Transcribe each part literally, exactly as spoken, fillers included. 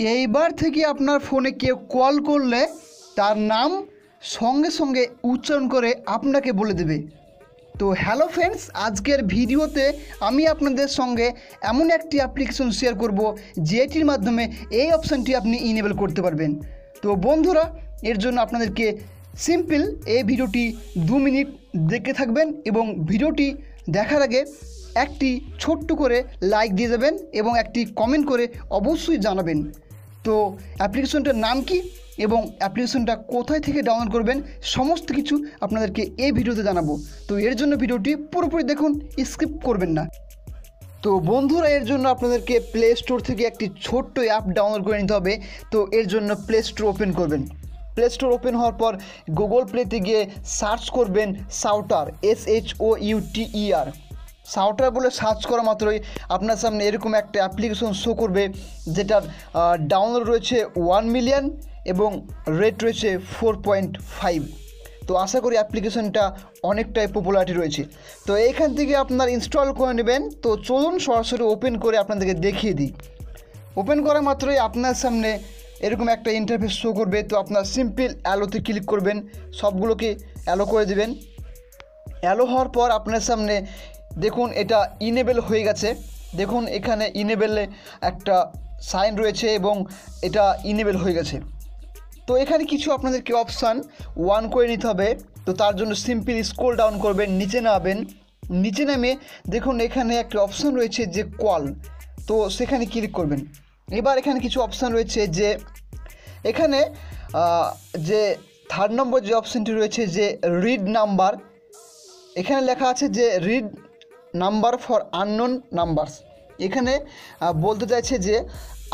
अपना फोने क्यों कल कर ले तार नाम संगे संगे उच्चारण करे आपनाके बोले देबे। तो हेलो फ्रेंड्स, आजकेर भिडियोते आमी आपनादेर संगे एमन एकटी एप्लीकेशन शेयर करब जेटिर माध्यमे एई अपशनटी आपनि इनेबल करते पारबेन। तो बंधुरा एर जोन्नो आपनादेरके सिम्पल ए भिडियोटी दो मिनट देखे थाकबेन एबं भिडियोटी देखार आगे एकटी छोट्टो करे लाइक दिये जाबेन एबं एकटी कमेंट करे अवश्यई जानाबेन। तो एप्लीकेशनटार नाम कि एबं एप्लीकेशनटा कोथाय थेके डाउनलोड करबेन समस्त किछु आपनादेरके ए भिडियोते जानाबो। तो एर जोन्नो भिडियोटी पुरोपुरि देखुन, स्किप करबेन ना। तो बंधुरा एर जोन्नो आपनादेरके प्ले स्टोर थेके एकटी छोट्टो अ্যাপ डाउनलोड करे निते होबे। तो एर जोन्नो प्ले स्टोर ओपेन करबेन। प्ले स्टोर ओपेन होवार पर गुगल प्लेते गिये सार्च करबेन शाउटार, एस एच ओ इउ टी ई आर। शाउटार बोले सार्च करा मात्रई आपनार सामने एरकम एकटा एप्लीकेशन शो करबे जेटार डाउनलोड रयेछे वन मिलियन एबं रेट रयेछे फोर पॉइंट फाइव। तो आशा करी एप्लीकेशनटा अनेकटाई पपुलारिटी रयेछे। तो एखान थेके आपनारा इन्स्टल करे नेबेन। तो चलुन सरासरि ओपेन करे आपनादेरके देखिए दिई। ओपेन करा मात्रई आपनार सामने एरकम एकटा इंटरफेस शो करबे। तो आपनारा सिम्पल एलोते क्लिक करबेन, सबगुलोके एलो करे दिबेन। एलो होवार पर आपनार सामने देखुन एटा इनेबल हये गेछे। देखुन एखाने इनेबले एकटा साइन रयेछे एबं एटा इनेबल हये गेछे। तो एखाने किछु आपनादेरके अपशन वन करे निते होबे। तो तार जोन्नो सिम्पल स्क्रल डाउन करबेन, नीचे नामबेन। नीचे नेमे देखुन एखाने एकटा अपशन रयेछे जे कल। तो सेखाने क्लिक करबेन। एबार एखाने किछु अपशन रयेछे जे एखाने जे थार्ड नम्बर जे अपशनटी रयेछे जे रिड नाम्बार। एखाने लेखा आछे जे read number for unknown numbers. एखाने बोलते चाइछे जे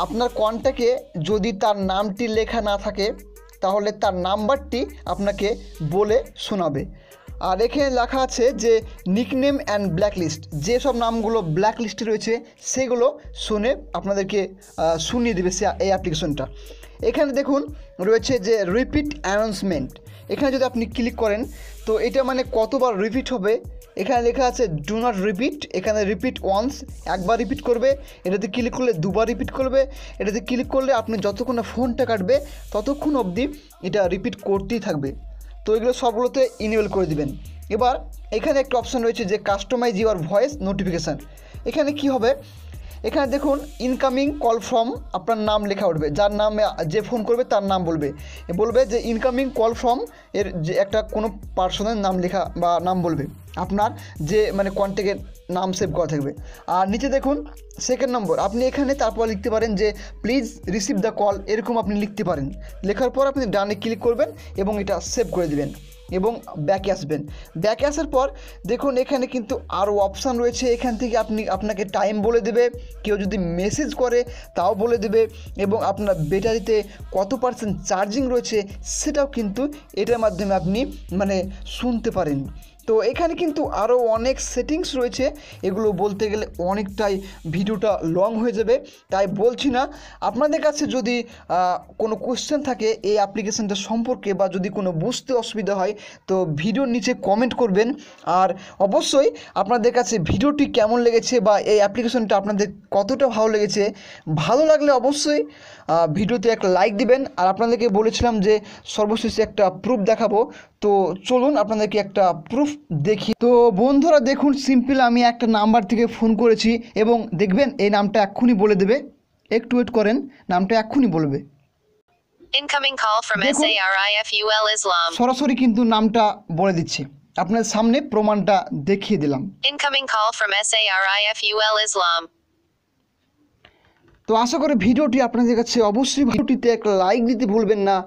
आपनार कन्टैक्टे जदि तार नामटी लेखा ना थाके ताहले तार नाम्बारटी आपनाके बोले शोनाबे। और एखाने लेखा आछे जे निकनेम एंड ब्लैकलिस्ट, जे सब नामगुलो ब्लैकलिस्टे रयेछे सेगुलो शुने आपनादेरके शुनिये देबे एई एप्लीकेशनटा। एखाने देखुन रयेछे जे रिपिट अनाउंसमेंट। एखाने जदि आपनि क्लिक करें तो एटा माने कतबार रिपिट होबे। एखाने लेखा आछे डू नट रिपिट। एखाने रिपिट वन्स, एक बार रिपिट करबे। एटाते क्लिक करले दुबार रिपिट करबे। एटाते क्लिक करले आपनि जतक्षण फोनटा काटबे ततक्षण अब्दि एटा रिपिट करतेई थाकबे। तो एगुलो सबगुलोते इनेबल करे दिबेन। एबार एखाने एकटा अपशन रयेछे जे कास्टमाइज योर भয়েস नोटिफिकेशन। एखाने कि होबे, एखाने देखुन इनकामिंग कल फ्रम आपनार नाम लेखा उठबे। जार नाम जे फोन करबे तार नाम बोलबे बोलबे जे इनकामिंग कल फ्रम एर जे एकटा कोनो पार्सोनेर नाम लेखा बा नाम बोलबे आपनार जे माने कन्टैक्टेर नाम सेव करा थाकबे। और नीचे देखुन सेकेंड नम्बर आपनी एखाने तारपर लिखते पारेन जे प्लिज रिसिव द कल, एरकम आपनी लिखते पारेन। लेखार पर आपनी डाने क्लिक करबेन एबं एटा सेव करे दिबेन एबं बैके आसबेन। बैके आसार पर देखुन एखाने किन्तु आरो अपशन रयेछे। एखान थेके आपनी आपनाके टाइम बोले देबे, केउ जोदि मेसेज करे ताओ बोले देबे एबं आपनार बैटारिते कत पार्सेंट चार्जिंग रयेछे सेटाओ किन्तु एटार माध्यमे आपनी माने शुनते पारेन। তো এখানে কিন্তু আরও অনেক সেটিংস রয়েছে, এগুলো বলতে গেলে অনেকটাই ভিডিওটা লং হয়ে যাবে, তাই বলছি না। আপনাদের কাছে যদি কোনো কোশ্চেন থাকে এই অ্যাপ্লিকেশনটা সম্পর্কে বা যদি কোনো বুঝতে অসুবিধা হয় তো ভিডিওর নিচে কমেন্ট করবেন। আর অবশ্যই আপনাদের কাছে ভিডিওটি কেমন লেগেছে বা এই অ্যাপ্লিকেশনটা আপনাদের কতটা ভালো লেগেছে, ভালো লাগলে অবশ্যই ভিডিওতে একটা লাইক দিবেন। আর আপনাদেরকে বলেছিলাম যে সর্বশেষে একটা প্রুফ দেখাবো। তো চলুন আপনাদেরকে একটা প্রুফ देखिए। तो बंधुरा देखुन सिम्पल आमी एक नम्बर थेके फोन करेछि एबं देखबेन ए नामटा एखुनी बोले देबे। एकटु वेट करें, नामटा एखुनी बोलबे। Incoming call from एसआरआईएफयूएल Islam. सरासरि किन्तु नामटा बोले दिच्छे। आपनादेर सामने प्रमाणटा देखिए दिलाम। Incoming call from एसआरआईएफयूएल Islam. तो आशा करी भिडियोटी आपनादेर काछे अवश्यई भिडियोटीते एक लाइक दिते भुलबेन ना।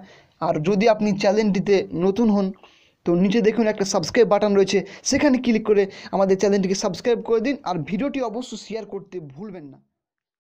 और यदि आपनि चैनलटिते नतुन हन तो नीचे देखुन एक सबसक्राइब बाटन रही है, सेखाने क्लिक करे आमादेर चैनलटिके सबसक्राइब कर दिन। और भिडियोटी अवश्य शेयर करते भूलबेन ना।